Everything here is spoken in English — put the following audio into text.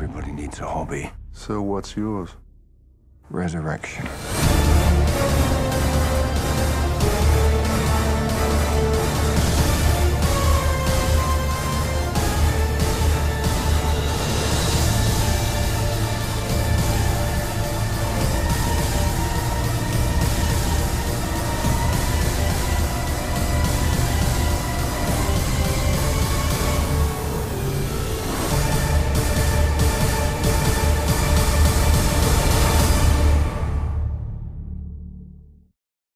Everybody needs a hobby. So what's yours? Resurrection.